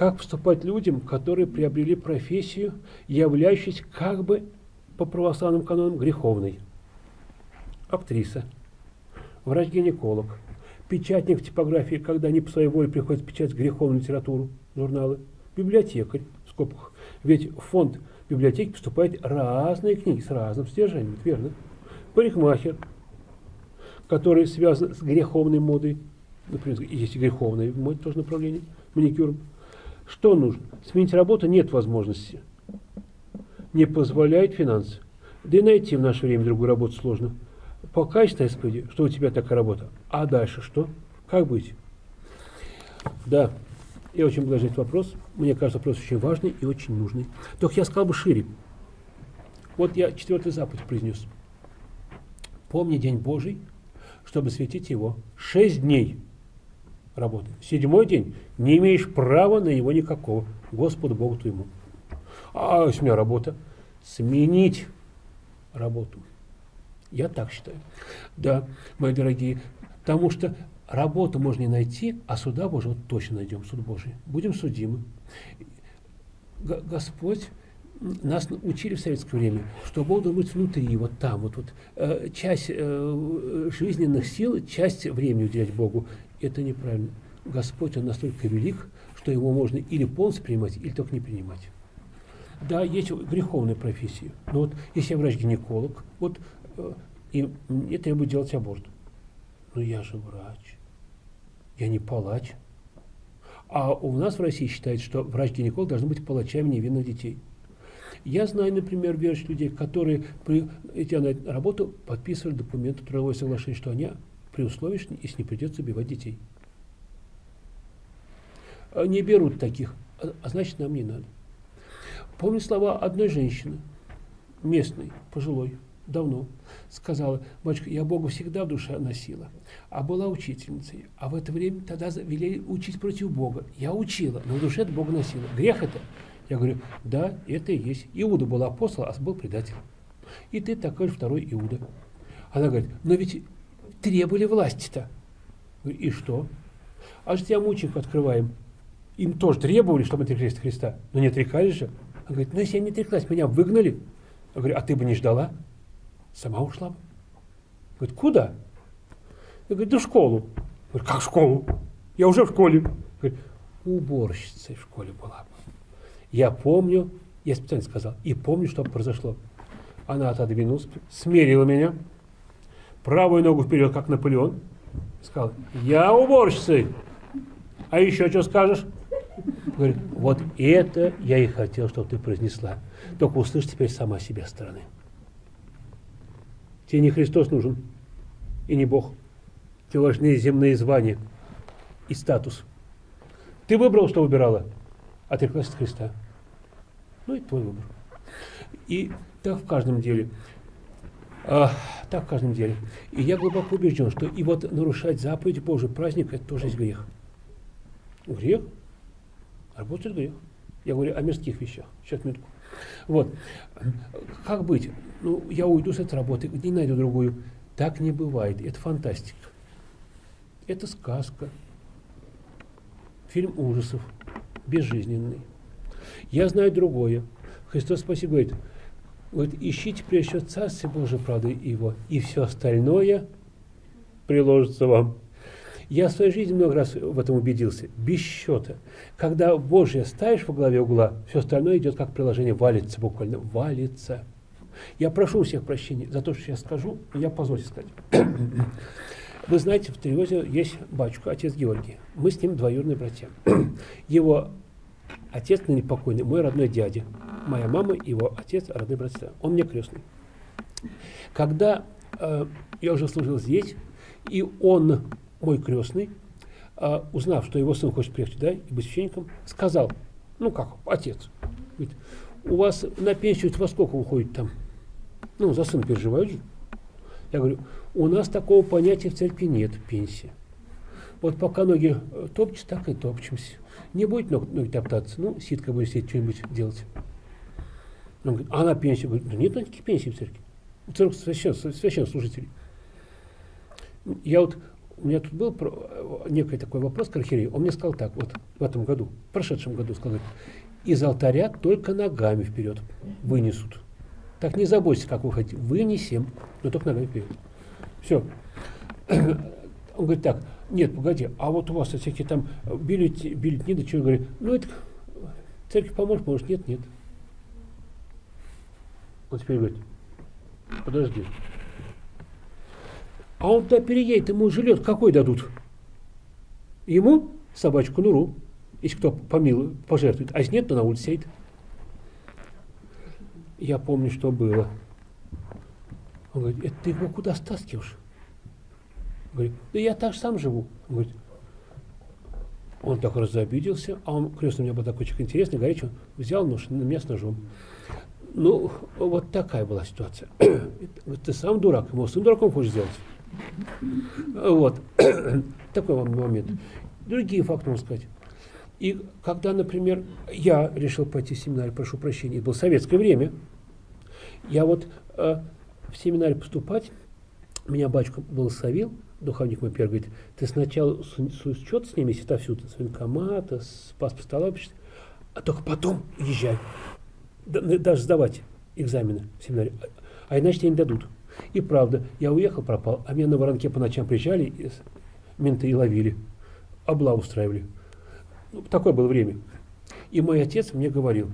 как поступать людям, которые приобрели профессию, являющуюся как бы по православным канонам греховной. Актриса, врач-гинеколог, печатник в типографии, когда не по своей воле приходится печатать греховную литературу, журналы, библиотекарь, в скобках, ведь в фонд библиотеки поступают разные книги с разным содержанием, верно? Парикмахер, который связан с греховной модой, например, есть и греховная мода, тоже направление, маникюром. Что нужно? Сменить работу нет возможности, не позволяет финансы. Да и найти в наше время другую работу сложно. По качеству исповеди, что у тебя такая работа, а дальше что? Как быть? Да, я очень благодарен за вопрос. Мне кажется, вопрос очень важный и очень нужный. Только я сказал бы шире. Вот я 4-й заповедь произнес. Помни день Божий, чтобы светить его. 6 дней работы. 7-й день не имеешь права на его никакого. Господу Богу твоему. А у меня работа. Сменить работу. Я так считаю. Да, мои дорогие, потому что работу можно не найти, а суда Божьего точно найдем, суд Божий. Будем судимы. Господь нас учили в советское время, что Бог должен быть внутри, вот там, вот часть жизненных сил, часть времени уделять Богу. Это неправильно. Господь, Он настолько велик, что Его можно или полностью принимать, или только не принимать. Да, есть греховные профессии. Но вот если я врач-гинеколог, вот и мне требует делать аборт. Но я же врач, я не палач. А у нас в России считают, что врач-гинеколог должен быть палачами невинных детей. Я знаю, например, верующих людей, которые при идя на работу подписывали документы трудовое соглашение, что они при условии, что если не придется убивать детей. Не берут таких, а значит, нам не надо. Помню слова одной женщины, местной, пожилой, давно, сказала: «Батюшка, я Бога всегда в душе носила, а была учительницей, а в это время тогда велели учить против Бога. Я учила, но в душе это Бога носила. Грех это?» Я говорю: «Да, это и есть. Иуда был апостол, а был предатель. И ты такой же второй Иуда». Она говорит: «Но ведь требовали власти-то». И что? А же тебя мучеников открываем. Им тоже требовали, чтобы отреклись от Христа. Но не отрекались же. Она говорит: «Ну если я не отреклась, меня выгнали». Я говорю: «А ты бы не ждала? Сама ушла бы». Говорит: «Куда?» Я говорю: «Да в школу». Говорит: «Как в школу? Я уже в школе». Говорит: «Уборщицей в школе была бы». Я помню, я специально сказал, и помню, что произошло. Она отодвинулась, смерила меня, правую ногу вперед, как Наполеон, сказала: «Я уборщицей. А еще что скажешь?» Говорит: «Вот это я и хотел, чтобы ты произнесла. Только услышь теперь сама себя со стороны. Тебе не Христос нужен, и не Бог. Тебе важны земные звания и статус. Ты выбрал, что выбирала, отреклась от Христа. Ну и твой выбор». И так в каждом деле. Так в каждом деле. И я глубоко убежден, что и вот нарушать заповедь Божий, праздник, это тоже есть грех. Грех? Работает грех. Я говорю о мирских вещах. Сейчас, минутку. Вот. Как быть? Ну, я уйду с этой работы, не найду другую. Так не бывает. Это фантастика. Это сказка. Фильм ужасов. Безжизненный. Я знаю другое. Христос Спаситель говорит: «Вот ищите прежде всего Царствие Божие, правды Его, и все остальное приложится вам». Я в своей жизни много раз в этом убедился. Без счета. Когда Божие ставишь во главе угла, все остальное идет как приложение, валится буквально. Валится. Я прошу у всех прощения за то, что я скажу, но я позвольте сказать. Вы знаете, в Тревозе есть батюшка, отец Георгий. Мы с ним двоюродные братья. Его отец ныне покойный, мой родной дядя. Моя мама, его отец, родные братья. Он мне крестный. Когда я уже служил здесь, и он... мой крестный, узнав, что его сын хочет приехать туда и быть священником, сказал, ну как, отец, говорит: «У вас на пенсию во сколько уходит там? Ну, за сына переживают же». Я говорю: «У нас такого понятия в церкви нет, пенсии. Вот пока ноги топчут, так и топчемся. Не будет ноги топтаться, ну, ситка будет сидеть, что-нибудь делать». Он говорит: «А на пенсию?» Говорит: «Да нет никаких пенсий в церкви. В церкви священнослужителей». Я вот у меня тут был некий такой вопрос к архиерею, он мне сказал так, вот в этом году, в прошедшем году сказал, из алтаря только ногами вперед вынесут. Так не заботьтесь, как вы хотите, вынесем, но только ногами вперед. Все. Он говорит так, нет, погоди, а вот у вас всякие там бюллетни, да чего, говорит, ну это церковь поможет, может, нет, нет. Он теперь говорит, подожди. А он туда переедет, ему жилет какой дадут? Ему собачку нуру, если кто помилует, пожертвует, а если нет, то на улице сидит. Я помню, что было. Он говорит, это ты его куда стаскиваешь? Он говорит, да я так сам живу. Он говорит, он так разобиделся, а он, крестный у меня был такой человек интересный, горячий, он взял нож, на меня с ножом. Ну, вот такая была ситуация. Ты сам дурак, ему сам дураком хочешь сделать. Вот. Такой вам момент. Другие факты можно сказать. И когда, например, я решил пойти в семинарий, прошу прощения, это было советское время, я вот в семинарий поступать, меня батюшка благословил, духовник мой первый говорит, ты сначала учет с ними, сюда всюду, с военкомата, с паспорта лапишься, а только потом езжай. Даже сдавать экзамены в семинаре, а иначе тебе не дадут. И правда, я уехал, пропал, а меня на воронке по ночам приезжали, и менты и ловили, облаву устраивали. Ну, такое было время. И мой отец мне говорил,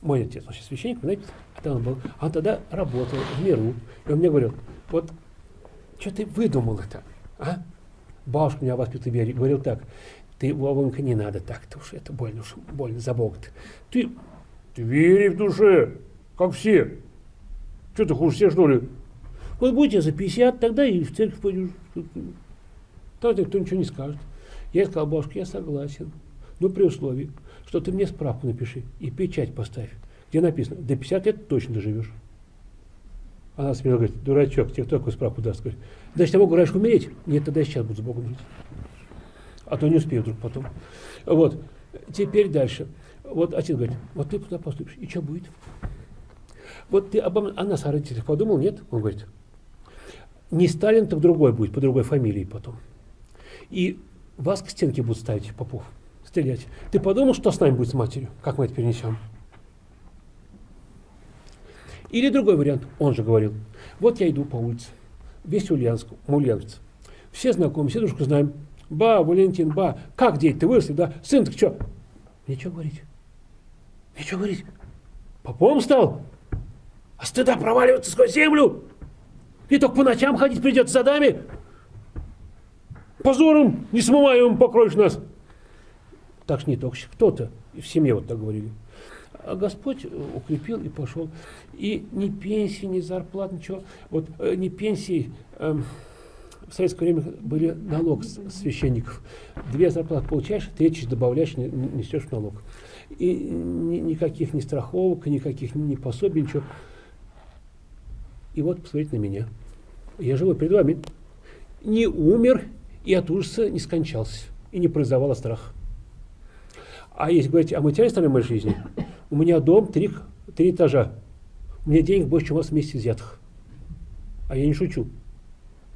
мой отец, он сейчас священник, вы знаете, там он был, а он тогда работал в миру, и он мне говорил, вот, что ты выдумал это, а? Бабушка меня воспитывала, я говорил так, ты, Вовонька, не надо так-то уж, это больно уж, больно за Бога-то. Ты вери в душе, как все. Что ты хуже все, что ли? Вот будете за 50, тогда и в церковь пойдешь. Тогда никто ничего не скажет. Я сказал, бабушка, я согласен. Но при условии, что ты мне справку напиши и печать поставь, где написано, до 50 лет точно доживешь. Она смеялась, говорит, дурачок, тебе кто такую справку даст? Говорит, значит, я могу раньше умереть? Нет, тогда я сейчас буду с Богом жить. А то не успею вдруг потом. Вот, теперь дальше. Вот отец говорит, вот ты куда поступишь, и что будет? Вот ты о нас, о родителях подумал, нет? Он говорит, не Сталин, так другой будет, по другой фамилии потом. И вас к стенке будут ставить, попов, стрелять. Ты подумал, что с нами будет с матерью, как мы это перенесем? Или другой вариант, он же говорил, вот я иду по улице, весь Ульянск, мы ульяновцы, все знакомы, все дружку знаем, ба, Валентин, ба, как дети, ты выросли, да, сын, так что? Мне что говорить? Мне что говорить? Попом стал? А стыда проваливаться сквозь землю? И только по ночам ходить придется садами? Позором несмываемым покроешь нас? Так что не только кто-то, в семье вот так говорили. А Господь укрепил и пошел. И ни пенсии, ни зарплат, ничего. Вот ни пенсии, в советское время были налог с священников. Две зарплаты получаешь, 3000 добавляешь, несешь налог. И никаких ни страховок, никаких ни пособий, ничего. И вот посмотрите на меня. Я живу перед вами. Не умер и от ужаса не скончался. И не производил страх. А если говорить о материальной стороне моей жизни, у меня дом 3 этажа. У меня денег больше, чем у вас вместе взятых. А я не шучу.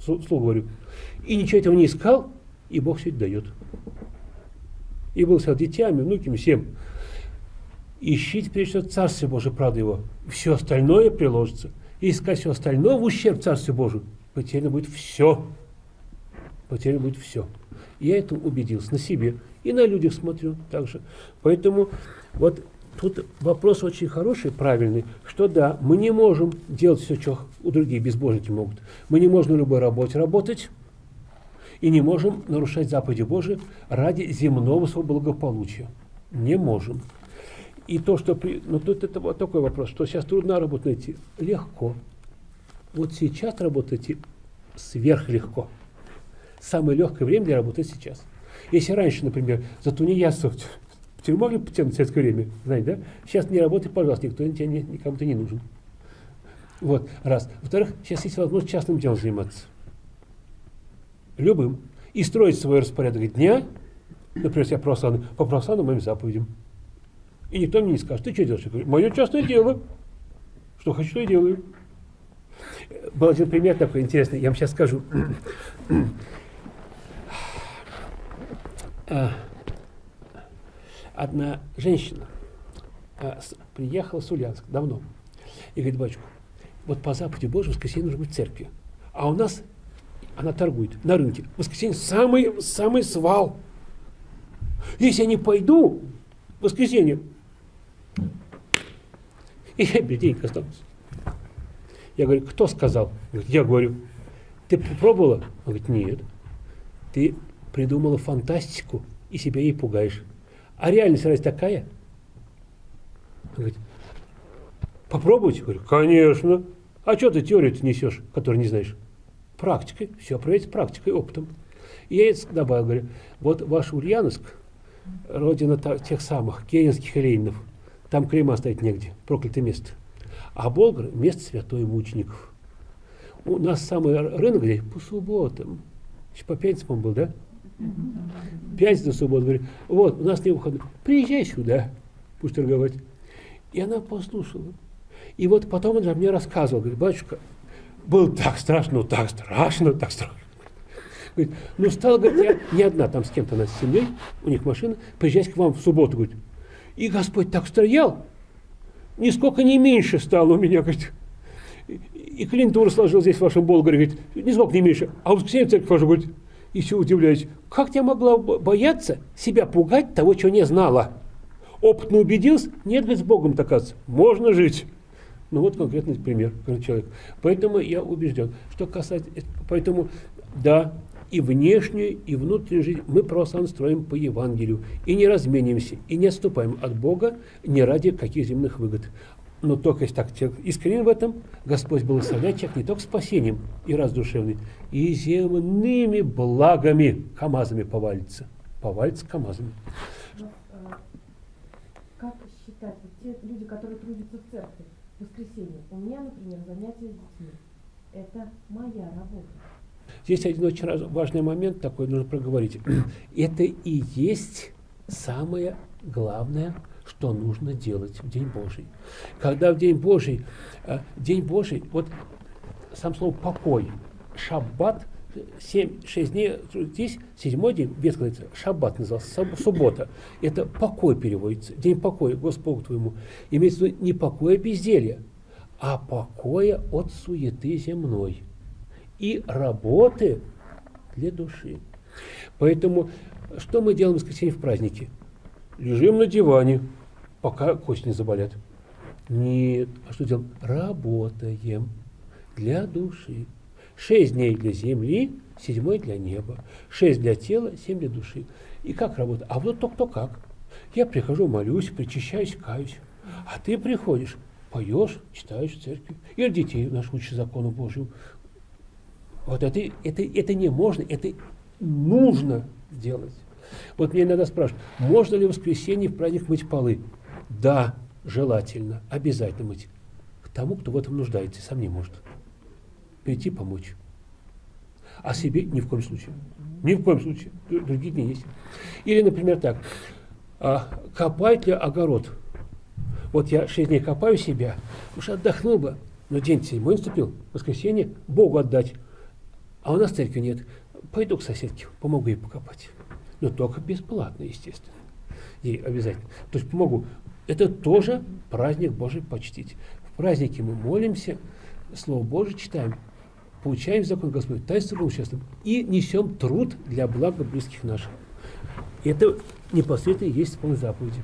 Слово говорю. И ничего этого не искал, и Бог все это дает. И был с детьями, внуками, всем. Ищите, прежде всего, Царствие Божие, правда его. Все остальное приложится. И искать все остальное в ущерб Царствию Божию. Потеряно будет все. Потеряно будет все. Я этому убедился на себе. И на людях смотрю также. Поэтому вот тут вопрос очень хороший, правильный, что да, мы не можем делать все, что у других безбожники могут. Мы не можем на любой работе работать и не можем нарушать заповеди Божии ради земного своего благополучия. Не можем. И то, что... Ну, тут это вот такой вопрос, что сейчас трудно работу найти. Легко. Вот сейчас работать сверхлегко. Самое легкое время для работы сейчас. Если раньше, например, за тунеядство... Тюрьму могли потянуть в советское время, знаете, да? Сейчас не работай, пожалуйста, никто тебе никому ты не нужен. Вот, раз. Во-вторых, сейчас есть возможность частным делом заниматься. Любым. И строить свой распорядок дня, например, я православный, по православным моим заповедям. И никто мне не скажет, ты что делаешь? Я говорю, мое частное дело. Что хочу, то и делаю. Был один пример такой интересный, я вам сейчас скажу. одна женщина приехала с Ульянска давно и говорит: батюшка, вот по заповеди Божьей в воскресенье нужно быть в церкви, а у нас она торгует на рынке. В воскресенье самый свал. Если я не пойду в воскресенье, и я без денег останусь. Я говорю: кто сказал? Я говорю: ты попробовала? Она говорит: нет. Ты придумала фантастику и себя ей пугаешь. А реальность раз такая? Она говорит: попробуйте. Я говорю: конечно. А что ты теорию-то несешь, которую не знаешь? Практикой. Все проверить практикой, опытом. И я это добавил, говорю: вот ваш Ульяновск, родина тех самых Кенинских и Ленинов. Там клейма оставить негде, проклятое место. А Болгары — место святой мучеников. У нас самый рынок здесь по субботам. Еще по пятницам он был, да? Пятница на субботу, говорит: вот, у нас не выходной. Приезжай сюда, пусть торговать. И она послушала. И вот потом она мне рассказывала, говорит: батюшка, было так страшно, так страшно, так страшно. Говорит: ну, стала, говорит, я не одна, там с кем-то, она с семьей, у них машина, приезжать к вам в субботу, говорит. И Господь так стоял, нисколько не меньше стало у меня, говорит. И клиентуру сложил здесь в вашем Болгаре, говорит, нисколько не меньше. А в воскресенье в церковь хожу, говорит, и все удивляюсь. Как я могла бояться себя пугать того, чего не знала? Опытно убедился, нет, говорит, с Богом такаться, можно жить. Ну вот конкретный пример, человек. Поэтому я убежден, что касается, поэтому да, и внешнюю, и внутреннюю жизнь мы православно строим по Евангелию. И не разменимся, и не отступаем от Бога ни ради каких земных выгод. Но только если так человек искренен в этом, Господь благословляет человека не только спасением и раз душевный, и земными благами, камазами повалится. Повалится камазами. Как считать, вот те люди, которые трудятся в церкви, в воскресенье, у меня, например, занятия с детьми, это моя работа. Здесь один очень важный момент, такой нужно проговорить. Это и есть самое главное, что нужно делать в День Божий. Когда в День Божий, вот сам слово «покой», «шаббат», 6 дней трудитесь, 7-й день, без говорится, «шаббат» назывался, суббота. Это «покой» переводится, «день покоя», Господу твоему. Имеется в виду не покоя безделья, а покоя от суеты земной и работы для души. Поэтому что мы делаем в воскресенье в празднике? Лежим на диване, пока кости не заболят. Нет. А что делаем? Работаем для души. 6 дней для земли, 7 для неба. 6 для тела, 7 для души. И как работа? А вот только как. Я прихожу, молюсь, причащаюсь, каюсь. А ты приходишь, поешь, читаешь в церкви. И детей наших учишь закону Божию. Вот это не можно, это нужно делать. Вот меня иногда спрашивают, можно ли в воскресенье в праздник мыть полы? Да, желательно, обязательно мыть. К тому, кто в этом нуждается, сам не может. Прийти помочь. А себе ни в коем случае. Ни в коем случае. Другие дни есть. Или, например, так. Копает ли огород? Вот я 6 дней копаю себя, уж отдохнул бы, но день седьмой наступил, воскресенье, Богу отдать. А у нас церкви нет. Пойду к соседке, помогу ей покопать. Но только бесплатно, естественно. Ей обязательно. То есть помогу. Это тоже праздник Божий почтить. В празднике мы молимся, Слово Божие читаем, получаем закон Господь, таинство Богоучастным и несем труд для блага близких наших. Это непосредственно есть исполнение заповеди.